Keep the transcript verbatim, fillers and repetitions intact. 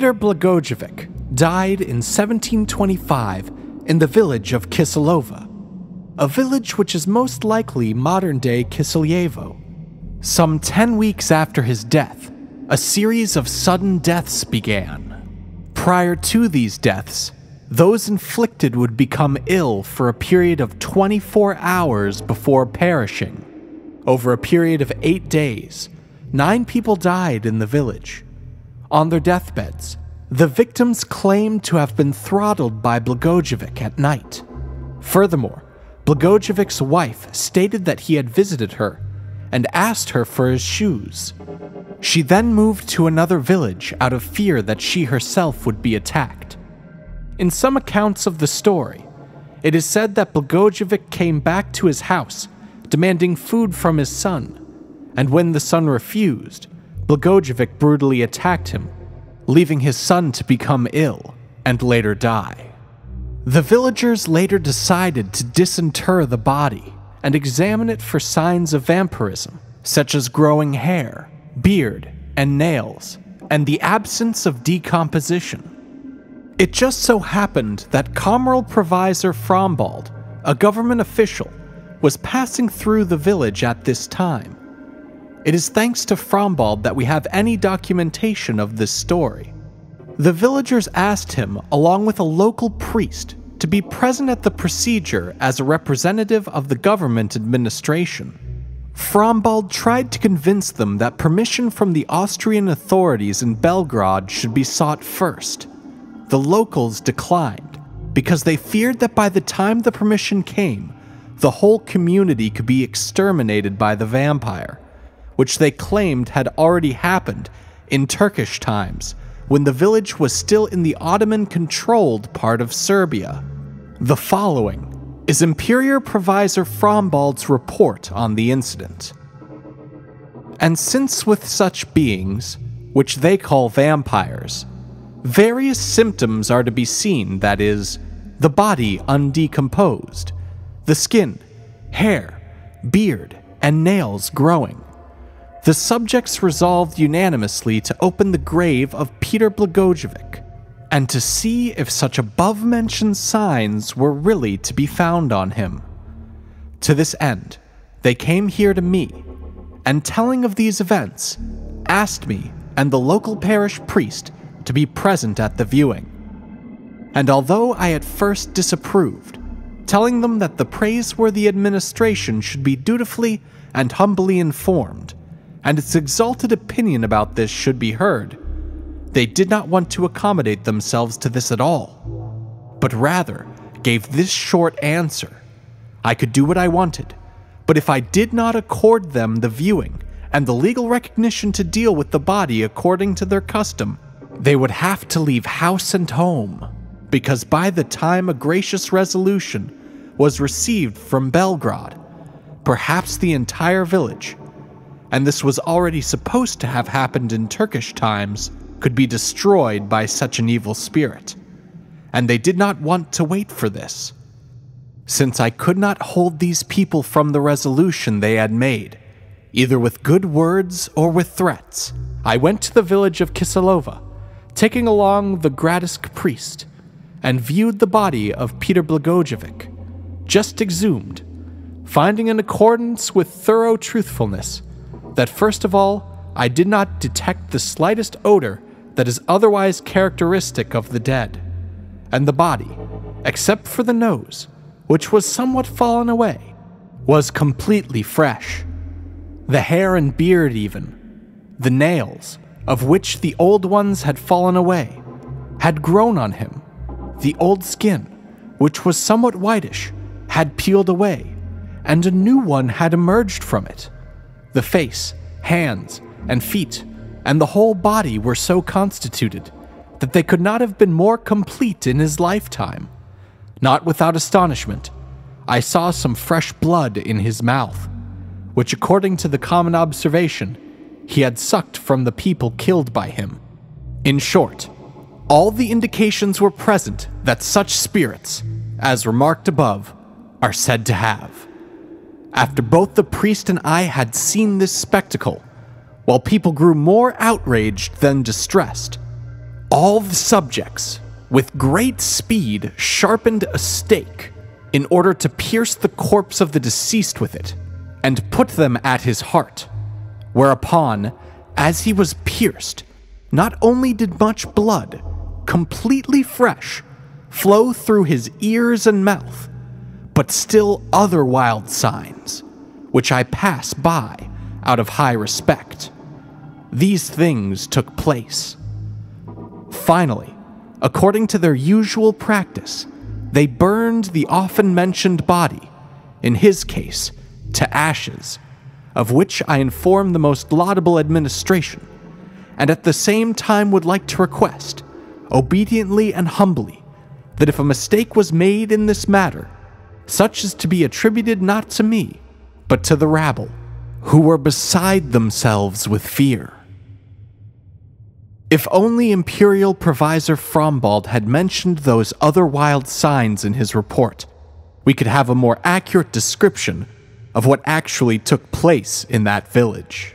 Petar Blagojević died in seventeen twenty-five in the village of Kisilova, a village which is most likely modern-day Kisiljevo. Some ten weeks after his death, a series of sudden deaths began. Prior to these deaths, those inflicted would become ill for a period of twenty-four hours before perishing. Over a period of eight days, nine people died in the village. On their deathbeds, the victims claimed to have been throttled by Blagojević at night. Furthermore, Blagojevic's wife stated that he had visited her and asked her for his shoes. She then moved to another village out of fear that she herself would be attacked. In some accounts of the story, it is said that Blagojević came back to his house demanding food from his son, and when the son refused, Blagojević brutally attacked him, leaving his son to become ill and later die. The villagers later decided to disinter the body and examine it for signs of vampirism, such as growing hair, beard, and nails, and the absence of decomposition. It just so happened that Comoral Provisor Frombald, a government official, was passing through the village at this time. It is thanks to Frombald that we have any documentation of this story. The villagers asked him, along with a local priest, to be present at the procedure as a representative of the government administration. Frombald tried to convince them that permission from the Austrian authorities in Belgrade should be sought first. The locals declined, because they feared that by the time the permission came, the whole community could be exterminated by the vampire, which they claimed had already happened in Turkish times, when the village was still in the Ottoman-controlled part of Serbia. The following is Imperial Provisor Frombald's report on the incident. And since with such beings, which they call vampires, various symptoms are to be seen, that is, the body undecomposed, the skin, hair, beard, and nails growing. The subjects resolved unanimously to open the grave of Petar Blagojević and to see if such above-mentioned signs were really to be found on him. To this end, they came here to me, and telling of these events, asked me and the local parish priest to be present at the viewing. And although I at first disapproved, telling them that the praiseworthy administration should be dutifully and humbly informed, and its exalted opinion about this should be heard, they did not want to accommodate themselves to this at all, but rather gave this short answer: I could do what I wanted, but if I did not accord them the viewing and the legal recognition to deal with the body according to their custom, they would have to leave house and home, because by the time a gracious resolution was received from Belgrade, perhaps the entire village, and this was already supposed to have happened in Turkish times, could be destroyed by such an evil spirit, and they did not want to wait for this. Since I could not hold these people from the resolution they had made, either with good words or with threats, I went to the village of Kisilova, taking along the Gradisk priest, and viewed the body of Petar Blagojević, just exhumed, finding in accordance with thorough truthfulness that first of all, I did not detect the slightest odor that is otherwise characteristic of the dead, and the body, except for the nose, which was somewhat fallen away, was completely fresh. The hair and beard even, the nails, of which the old ones had fallen away, had grown on him. The old skin, which was somewhat whitish, had peeled away, and a new one had emerged from it. The face, hands, and feet, and the whole body were so constituted that they could not have been more complete in his lifetime. Not without astonishment, I saw some fresh blood in his mouth, which according to the common observation, he had sucked from the people killed by him. In short, all the indications were present that such spirits, as remarked above, are said to have. After both the priest and I had seen this spectacle, while people grew more outraged than distressed, All the subjects, with great speed, sharpened a stake in order to pierce the corpse of the deceased with it, and put them at his heart, whereupon, as he was pierced, not only did much blood, completely fresh, flow through his ears and mouth, but still other wild signs, which I pass by out of high respect. These things took place. Finally, according to their usual practice, they burned the often mentioned body, in his case, to ashes, of which I inform the most laudable administration, and at the same time would like to request, obediently and humbly, that if a mistake was made in this matter, such as to be attributed not to me, but to the rabble, who were beside themselves with fear. If only Imperial Provisor Frombald had mentioned those other wild signs in his report, we could have a more accurate description of what actually took place in that village.